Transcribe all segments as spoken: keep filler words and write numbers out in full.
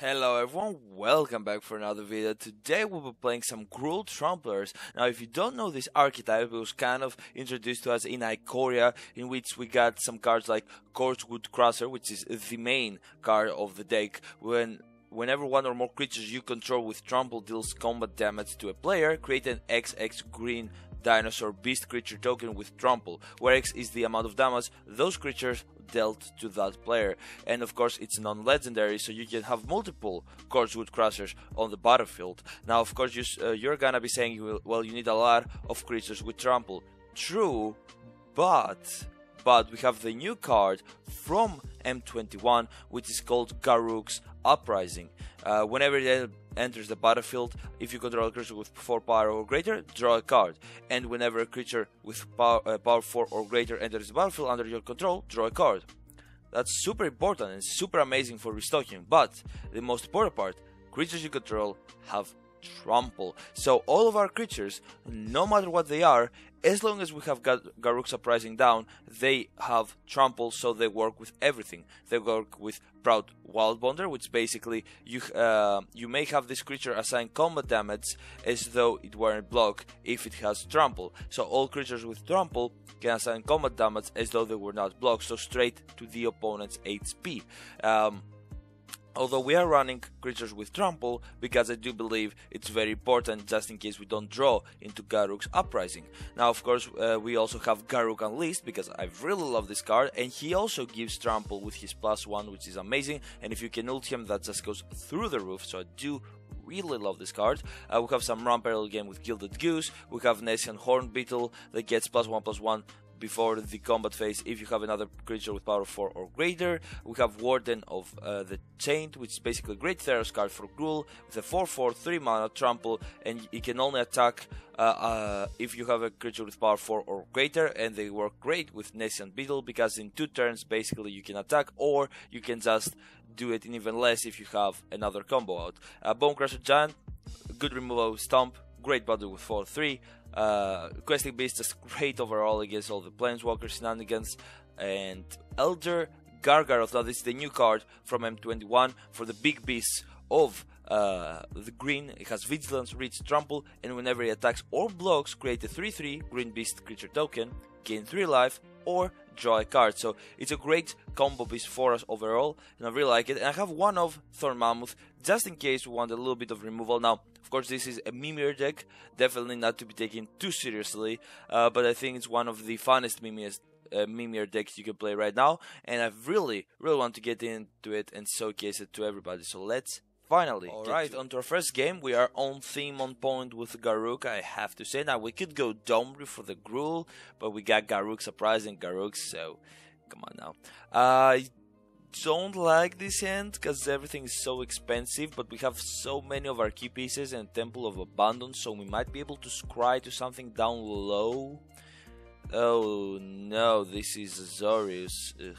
Hello everyone, welcome back for another video. Today we'll be playing some Gruul Tramplers. Now if you don't know this archetype, it was kind of introduced to us in Ikoria, in which we got some cards like Cursewood Crusher, which is the main card of the deck. When Whenever one or more creatures you control with trample deals combat damage to a player, create an X X green dinosaur beast creature token with trample, where X is the amount of damage those creatures dealt to that player. And of course it's non-legendary, so you can have multiple Quartzwood Crashers on the battlefield. Now of course you, uh, you're gonna be saying, well, you need a lot of creatures with trample. True, but... But we have the new card from M twenty-one, which is called Garruk's Uprising. Uh, whenever it enters the battlefield, if you control a creature with four power or greater, draw a card. And whenever a creature with power, uh, power four or greater enters the battlefield under your control, draw a card. That's super important and super amazing for restocking. But the most important part, creatures you control have trample. So all of our creatures, no matter what they are, as long as we have got Garruk's Uprising down, they have trample, so they work with everything. They work with Proud Wildbounder, which basically you uh, you may have this creature assign combat damage as though it weren't block if it has trample. So all creatures with trample can assign combat damage as though they were not blocked, so straight to the opponent's H P. Um, Although we are running creatures with trample, because I do believe it's very important just in case we don't draw into Garruk's Uprising. Now of course uh, we also have Garruk Unleashed, because I really love this card, and he also gives trample with his plus one, which is amazing, and if you can ult him that just goes through the roof, so I do really love this card. Uh, we have some ramp parallel game with Gilded Goose, we have Nessian Hornbeetle that gets plus one plus one before the combat phase if you have another creature with power four or greater. We have Warden of uh, the Chained, which is basically a great Theros card for Gruul with a four four, three mana trample, and it can only attack uh, uh, if you have a creature with power four or greater, and they work great with Nessian Beetle because in two turns basically you can attack, or you can just do it in even less if you have another combo out. Uh, Bonecrusher Giant, good removal with Stomp, great battle with four three. Uh, Questing Beast is great overall against all the Planeswalkers shenanigans. And Elder Gargaroth, now this is the new card from M twenty-one for the big beasts of uh, the green. It has Vigilance, Reach, Trample, and whenever he attacks or blocks, create a three three green beast creature token, gain three life, or draw a card. So it's a great combo piece for us overall, and I really like it. And I have one of Thorn Mammoth just in case we want a little bit of removal. Now of course this is a meme deck, definitely not to be taken too seriously, uh, but I think it's one of the funnest memes Uh, Mimir decks you can play right now, and I really really want to get into it and showcase it to everybody, so let's finally alright on to our first game. We are on theme, on point with Garruk, I have to say. Now we could go Domri for the Gruul, but we got Garruk's Uprising, Garruk, so come on now. I uh, don't like this hand because everything is so expensive, but we have so many of our key pieces and Temple of Abandon, so we might be able to scry to something down low. Oh no, this is Azorius. Ugh,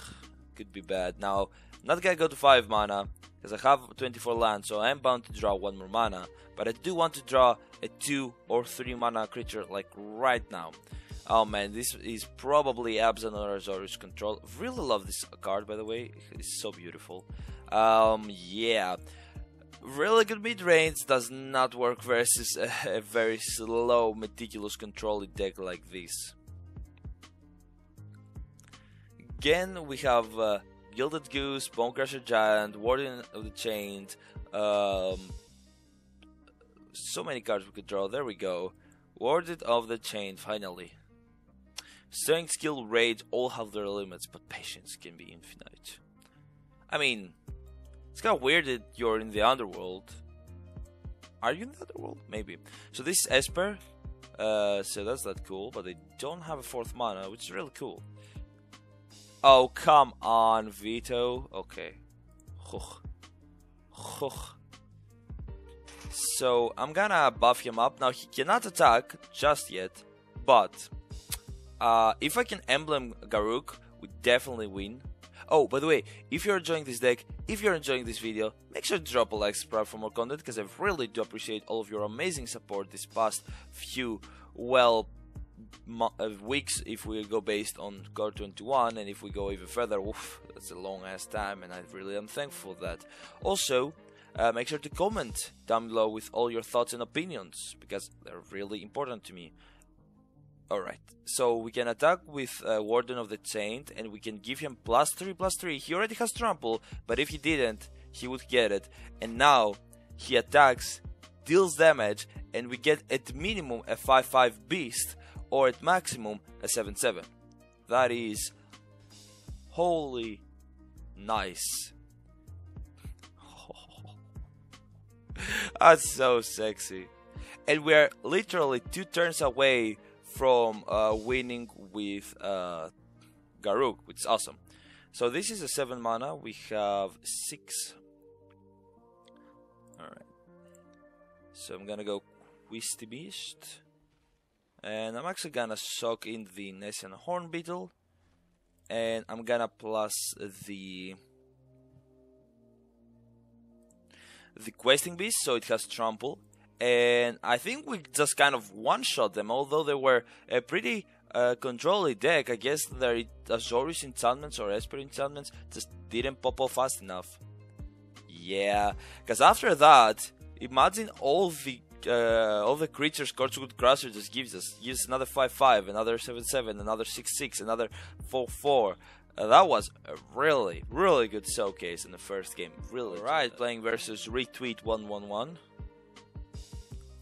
could be bad. Now, I'm not gonna go to five mana, because I have twenty-four land, so I am bound to draw one more mana. But I do want to draw a two or three mana creature, like right now. Oh man, this is probably Abzan or Azorius control. Really love this card, by the way. It's so beautiful. Um, yeah. Really good mid-range does not work versus a, a very slow, meticulous control deck like this. Again, we have uh, Gilded Goose, Bonecrusher Giant, Warden of the Chained, um, so many cards we could draw, there we go, Warden of the Chained, finally. Strength, skill, rage, all have their limits, but patience can be infinite. I mean, it's kind of weird that you're in the underworld. Are you in the underworld? Maybe. So this is Esper, uh, so that's not cool, but they don't have a fourth mana, which is really cool. Oh, come on, Vito. Okay. So, I'm gonna buff him up. Now, he cannot attack just yet, but uh, if I can emblem Garruk, we definitely win. Oh, by the way, if you're enjoying this deck, if you're enjoying this video, make sure to drop a like, subscribe for more content, because I really do appreciate all of your amazing support this past few, well, weeks if we go based on Garruk twenty-one, and if we go even further, oof, that's a long ass time, and I really am thankful for that. Also, Uh, make sure to comment down below with all your thoughts and opinions, because they're really important to me. Alright, so we can attack with uh, Warden of the Chained, and we can give him plus three, plus three. He already has Trample, but if he didn't, he would get it. And now, he attacks, deals damage, and we get at minimum a five five beast, or at maximum a seven seven. That is... holy... nice. Oh. That's so sexy. And we're literally two turns away from uh, winning with uh, Garruk, which is awesome. So this is a seven mana, we have six. Alright. So I'm gonna go Questing Beast. And I'm actually gonna soak in the Nessian Hornbeetle. And I'm gonna plus the... the Questing Beast, so it has Trample. And I think we just kind of one-shot them, although they were a pretty uh, controlly deck. I guess their Azorius enchantments or Esper enchantments just didn't pop off fast enough. Yeah, because after that, imagine all the uh, all the creatures Quartzwood Crasher just gives us. Gives another five five, another seven seven, another six six, another four four. Uh, that was a really, really good showcase in the first game. Really. Right, playing versus Retweet one one one.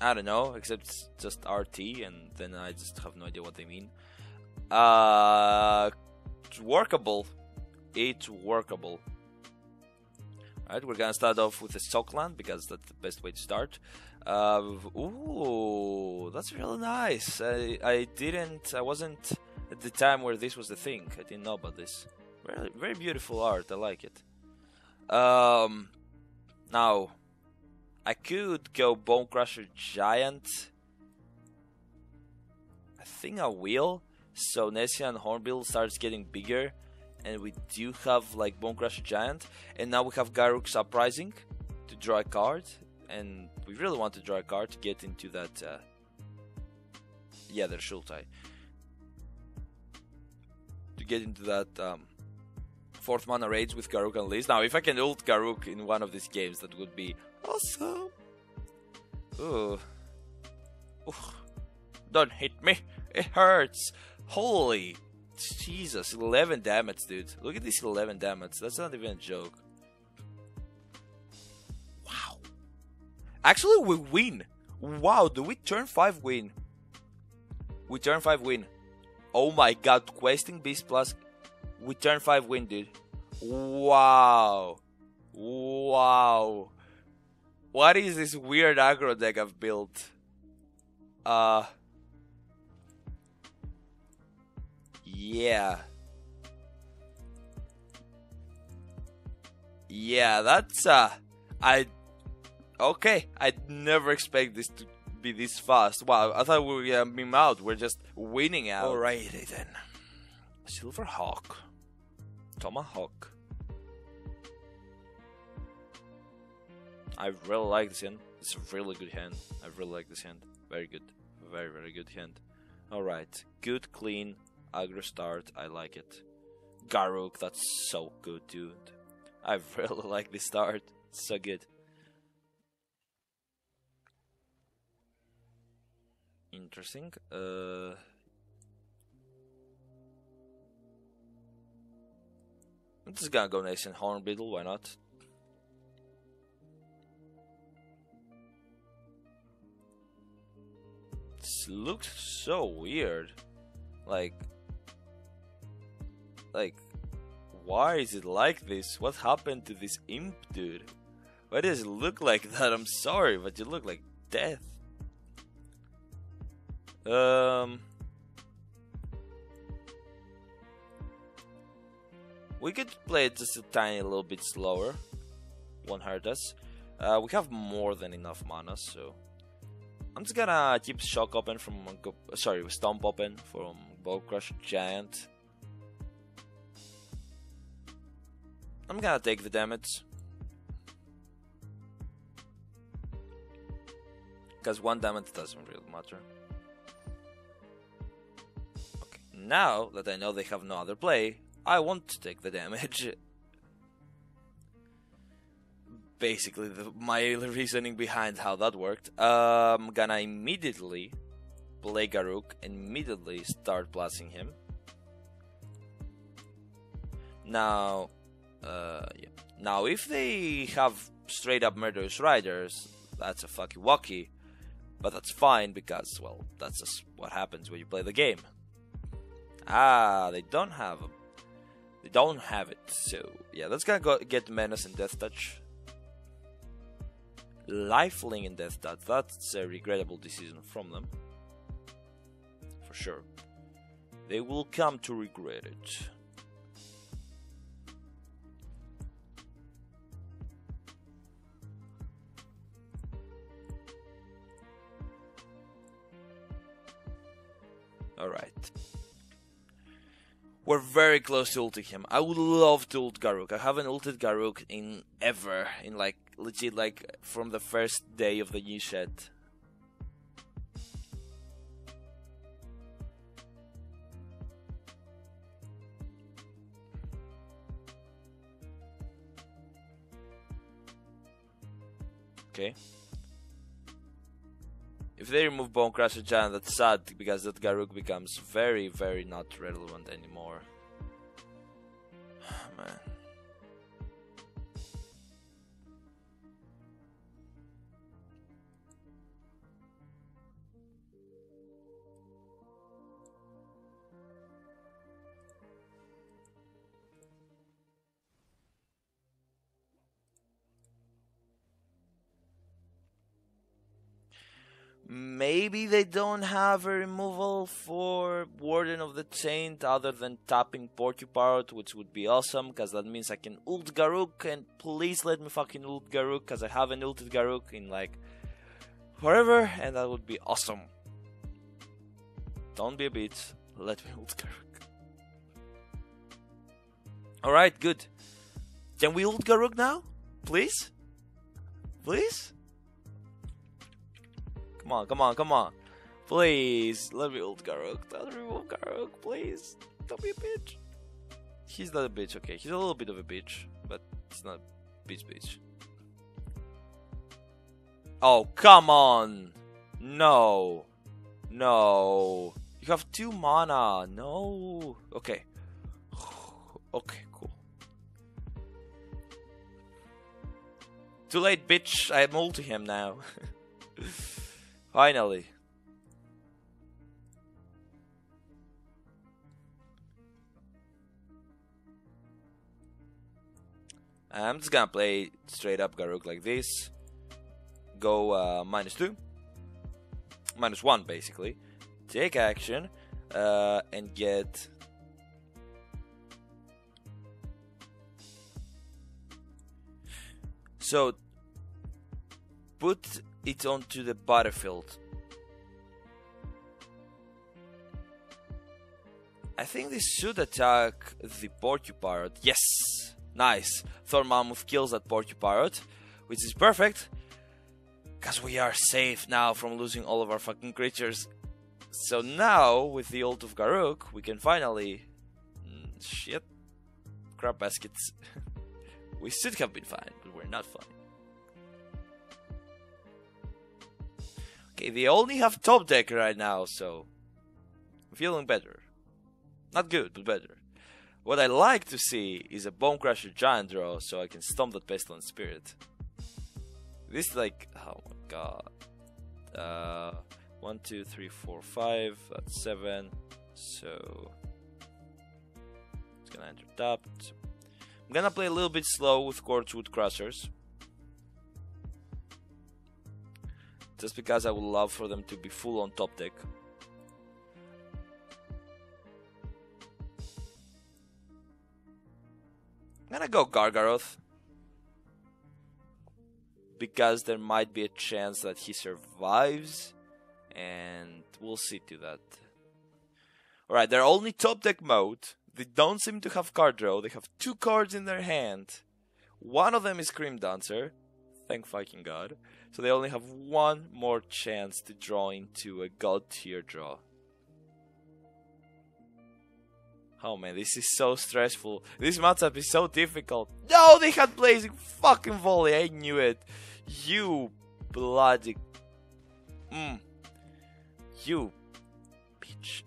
I don't know, except it's just R T, and then I just have no idea what they mean. Uh, it's workable. It's workable. Alright, we're gonna start off with a Sockland, because that's the best way to start. Uh, ooh, that's really nice. I, I didn't, I wasn't at the time where this was the thing. I didn't know about this. Very, very beautiful art, I like it. Um, now... I could go Bonecrusher Giant. I think I will. So Nessian Hornbeetle starts getting bigger, and we do have like Bonecrusher Giant, and now we have Garruk's Uprising to draw a card, and we really want to draw a card to get into that. Uh... Yeah, their Sultai to get into that. Um... Fourth mana raids with Garruk Unleashed. Now, if I can ult Garruk in one of these games, that would be awesome. Ooh. Ooh. Don't hit me. It hurts. Holy Jesus. eleven damage, dude. Look at this eleven damage. That's not even a joke. Wow. Actually, we win. Wow. Do we turn five win? We turn five win. Oh my god. Questing Beast plus... we turn five win, dude. Wow. Wow. What is this weird aggro deck I've built? Uh. Yeah. Yeah, that's uh. I. Okay, I'd never expect this to be this fast. Wow, I thought we were gonna meme out. We're just winning out. Alrighty then. Silver Hawk. Tomahawk. I really like this hand. It's a really good hand. I really like this hand. Very good. Very, very good hand. Alright. Good, clean, aggro start. I like it. Garruk, that's so good, dude. I really like this start. It's so good. Interesting. Uh... I'm just gonna go Nessian Hornbeetle, why not? This looks so weird. Like... Like... why is it like this? What happened to this imp, dude? Why does it look like that? I'm sorry, but you look like death. Um... We could play it just a tiny little bit slower. Won't hurt us. Uh, we have more than enough mana, so... I'm just gonna keep Shock open from... Sorry, Stomp open from Bonecrusher Giant. I'm gonna take the damage. Because one damage doesn't really matter. Okay, now that I know they have no other play... I want to take the damage. basically the, my reasoning behind how that worked. Um, gonna immediately play Garruk and immediately start blasting him. Now, uh, yeah. Now if they have straight up Murderous Riders, that's a fucky wacky, but that's fine because, well, that's just what happens when you play the game. Ah, they don't have them. They don't have it, so yeah, that's gonna go get Menace and Death Touch. Lifeling and Death Touch, that's a regrettable decision from them. For sure. They will come to regret it. Alright. We're very close to ulting him. I would love to ult Garruk. I haven't ulted Garruk in ever. In like, legit, like, from the first day of the new set. Okay. If they remove Bonecrusher Giant, that's sad, because that Garruk becomes very, very not relevant anymore. Oh, man. Maybe they don't have a removal for Warden of the Chained other than tapping Porcupart, which would be awesome, because that means I can ult Garruk, and please let me fucking ult Garruk, because I haven't ulted Garruk in like forever, and that would be awesome. Don't be a bitch, let me ult Garruk. Alright, good. Can we ult Garruk now? Please? Please? Come on, come on, come on. Please, let me ult Garruk. Don't remove Garruk, please. Don't be a bitch. He's not a bitch, okay. He's a little bit of a bitch, but it's not bitch bitch. Oh, come on. No. No. You have two mana. No. Okay. Okay, cool. Too late, bitch. I'm ulting him now. Finally. I'm just gonna play straight up Garruk like this. Go uh, minus two. Minus one, basically. Take action. Uh, and get... So... Put... It's onto the battlefield. I think this should attack the Porcupart. Yes! Nice! Thorn Mammoth kills that Porcupart, which is perfect, because we are safe now from losing all of our fucking creatures. So now, with the ult of Garruk, we can finally... Mm, shit. Crap baskets. We should have been fine, but we're not fine. Okay, they only have top deck right now, so I'm feeling better. Not good, but better. What I like to see is a Bonecrusher Giant draw, so I can stomp that Pestilent Spirit. This like, oh my god. Uh, one, two, three, four, five. That's seven. So it's gonna enter tapped. I'm gonna play a little bit slow with Quartzwood Crashers. Just because I would love for them to be full on top deck. I'm gonna go Gargaroth. Because there might be a chance that he survives. And we'll see to that. Alright, they're only top deck mode. They don't seem to have card draw. They have two cards in their hand. One of them is Scream Dancer. Thank fucking god. So they only have one more chance to draw into a god tier draw. Oh man, this is so stressful. This matchup is so difficult. No, they had Blazing fucking Volley. I knew it. You bloody... Mm. You bitch.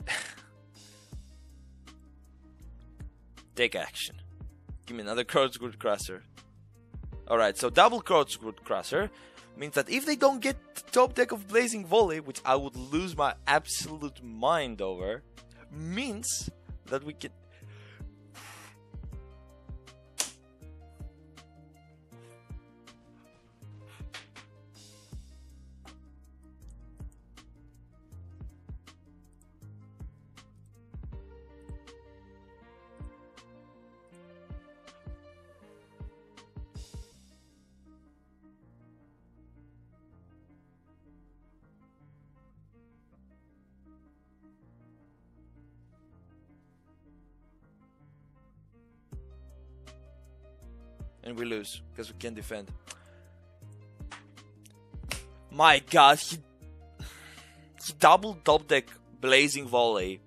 Take action. Give me another Quartzwood Crasher. Alright, so double Quartzwood Crasher means that if they don't get the top deck of Blazing Volley, which I would lose my absolute mind over, means that we can... And we lose because we can't defend. My god, he, he double top deck Blazing Volley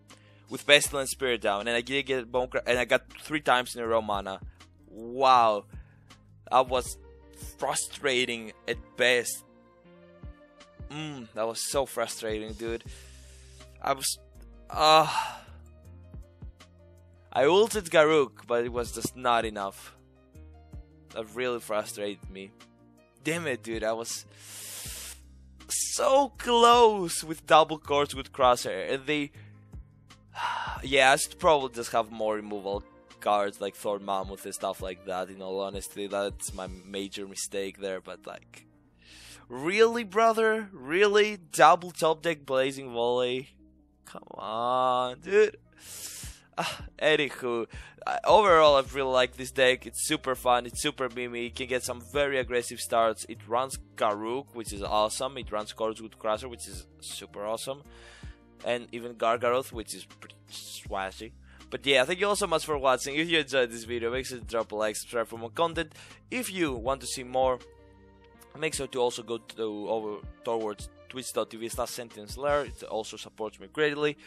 with Pestilent Spirit down, and I did get Bonecrusher, and I got three times in a row mana. Wow, that was frustrating at best. Mm, that was so frustrating, dude. I was, ah, uh, I ulted Garruk, but it was just not enough. That really frustrated me. Damn it, dude, I was so close with double Quartzwood Crasher, and they... yeah, I should probably just have more removal cards like Thorn Mammoth and stuff like that, in all honesty. That's my major mistake there, but like... really, brother? Really? Double top deck Blazing Volley? Come on, dude. Uh, anywho, uh, overall I really like this deck. It's super fun, it's super mimi, you can get some very aggressive starts. It runs Garruk, which is awesome, it runs Quartzwood Crasher, which is super awesome, and even Gargaroth, which is pretty swashy. But yeah, thank you all so much for watching. If you enjoyed this video, make sure to drop a like, subscribe for more content. If you want to see more, make sure to also go to, over towards twitch dot t v slash sentience lair, it also supports me greatly.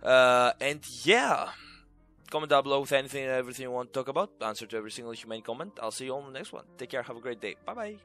Uh, and yeah, comment down below with anything and everything you want to talk about. Answer to every single humane comment. I'll see you all in the next one. Take care, have a great day. Bye bye.